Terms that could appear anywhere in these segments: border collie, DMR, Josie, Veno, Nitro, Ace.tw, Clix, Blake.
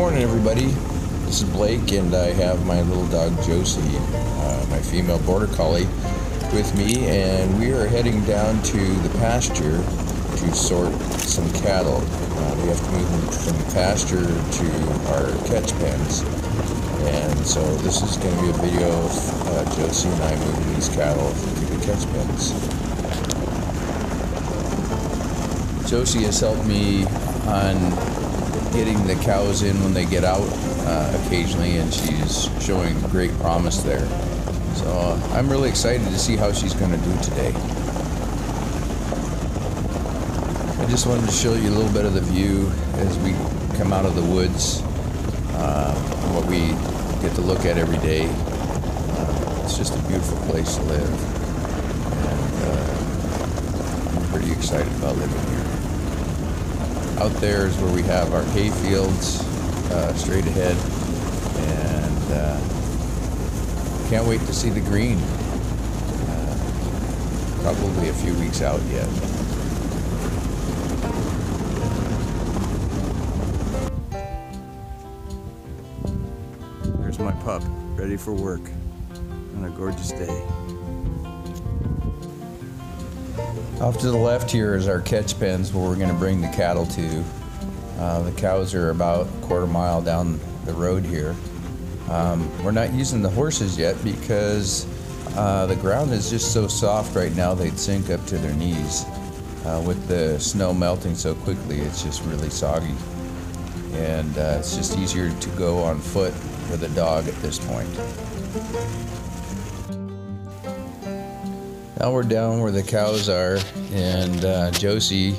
Morning, everybody. This is Blake, and I have my little dog Josie, my female border collie, with me, and we are heading down to the pasture to sort some cattle. We have to move them from the pasture to our catch pens, and so this is going to be a video of Josie and I moving these cattle to the catch pens. Josie has helped me on getting the cows in when they get out occasionally, and she's showing great promise there. So I'm really excited to see how she's going to do today. I just wanted to show you a little bit of the view as we come out of the woods, what we get to look at every day. It's just a beautiful place to live, and I'm pretty excited about living here. Out there is where we have our hay fields straight ahead, and can't wait to see the green. Probably a few weeks out yet. There's my pup, ready for work on a gorgeous day. Off to the left here is our catch pens where we're going to bring the cattle to. The cows are about a quarter mile down the road here. We're not using the horses yet because the ground is just so soft right now they'd sink up to their knees. With the snow melting so quickly, it's just really soggy. And it's just easier to go on foot with a dog at this point. Now we're down where the cows are, and Josie,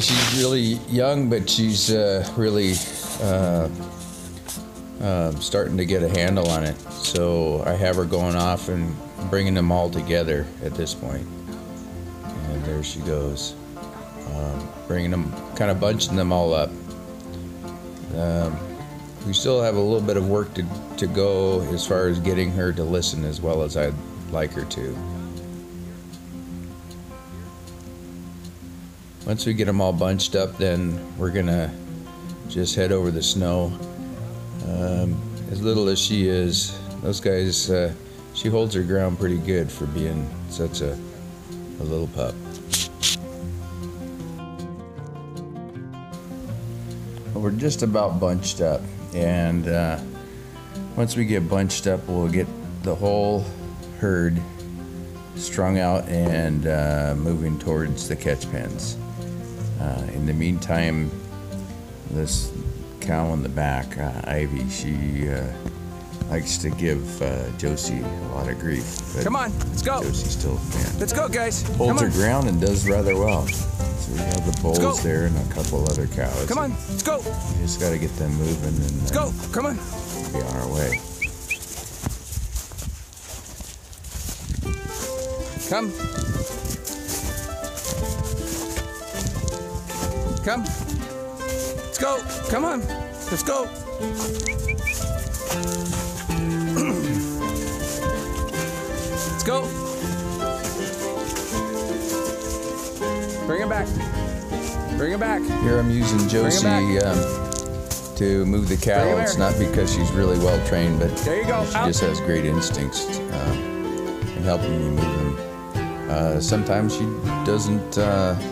she's really young, but she's really starting to get a handle on it. So I have her going off and bringing them all together at this point. And there she goes, bringing them, kind of bunching them all up. We still have a little bit of work to go as far as getting her to listen as well as I'd like her to. Once we get them all bunched up, then we're gonna just head over the snow. As little as she is, those guys, she holds her ground pretty good for being such a little pup. Well, we're just about bunched up, and once we get bunched up, we'll get the whole herd strung out and moving towards the catch pens. In the meantime, this cow in the back, Ivy, she likes to give Josie a lot of grief. But come on, let's go. Josie still can't. Let's go, guys. Holds her ground and does rather well. So we have the bulls there and a couple other cows. Come on, let's go. We just got to get them moving and let's go. Come on. We'll be on our way. Come. Come. Let's go. Come on. Let's go. Let's go. Bring him back. Bring him back. Here I'm using Josie to move the cattle. It's not because she's really well trained, but there you go. She just has great instincts in helping me move them. Sometimes she doesn't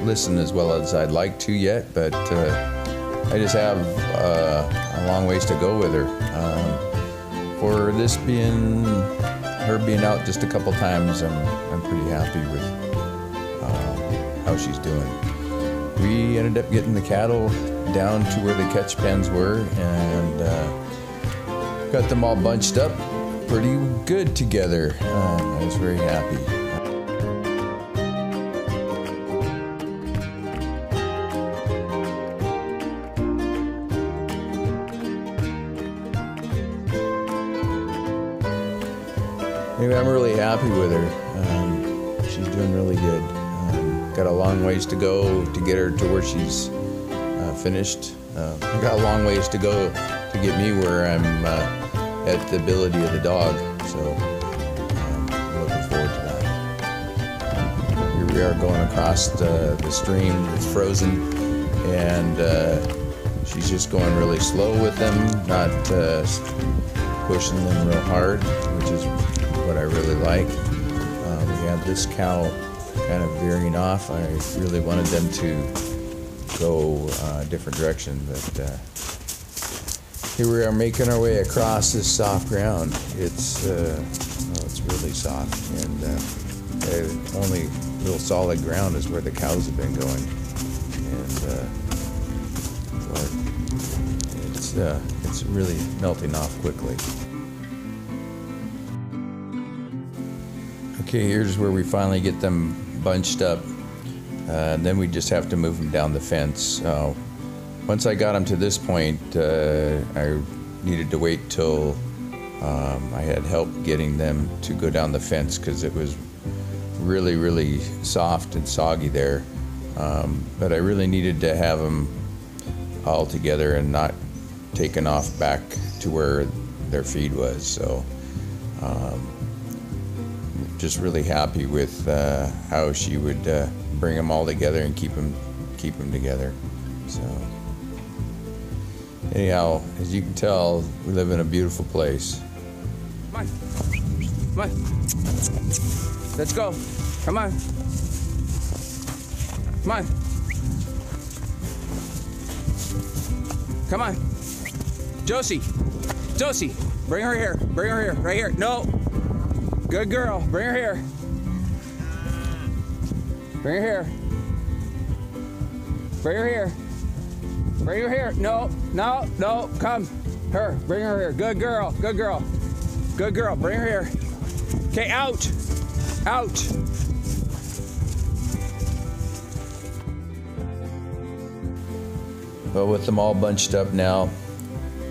listen as well as I'd like to yet, but I just have a long ways to go with her. For this being, her being out just a couple times, I'm pretty happy with how she's doing. We ended up getting the cattle down to where the catch pens were, and got them all bunched up pretty good together. I was very happy. Anyway, I'm really happy with her. She's doing really good. Got a long ways to go to get her to where she's finished. Got a long ways to go to get me where I'm at the ability of the dog. So I'm looking forward to that. Here we are going across the stream. It's frozen, and She's just going really slow with them, not pushing them real hard, which is what I really like. We have this cow kind of veering off. I really wanted them to go a different direction, but here we are making our way across this soft ground. It's really soft, and the only real solid ground is where the cows have been going. And but it's really melting off quickly. Okay, here's where we finally get them bunched up, and then we just have to move them down the fence. Once I got them to this point, I needed to wait till I had help getting them to go down the fence, because it was really, really soft and soggy there. But I really needed to have them all together and not taken off back to where their feed was. So just really happy with how she would bring them all together and keep them together. So anyhow, as you can tell, we live in a beautiful place. Come on. Come on. Let's go. Come on. Come on. Come on. Josie. Josie. Bring her here. Bring her here. Right here. No. Good girl. Bring her here. Bring her here. Bring her here. Bring her here. No, no, no. Come. Her. Bring her here. Good girl. Good girl. Good girl. Bring her here. Okay, out. Out. Well, with them all bunched up now,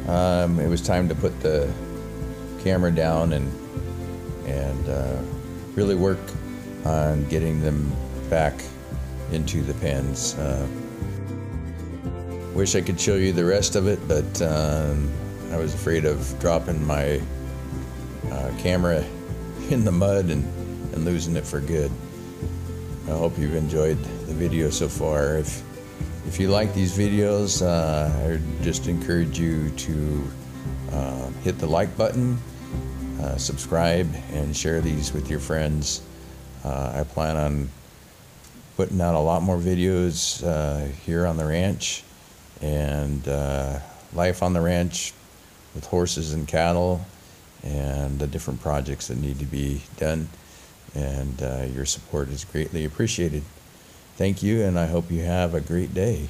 it was time to put the camera down and really work on getting them back into the pens. Wish I could show you the rest of it, but I was afraid of dropping my camera in the mud and losing it for good. I hope you've enjoyed the video so far. If you like these videos, I would just encourage you to hit the like button, subscribe, and share these with your friends. I plan on putting out a lot more videos here on the ranch, and life on the ranch with horses and cattle, and the different projects that need to be done, and your support is greatly appreciated. Thank you, and I hope you have a great day.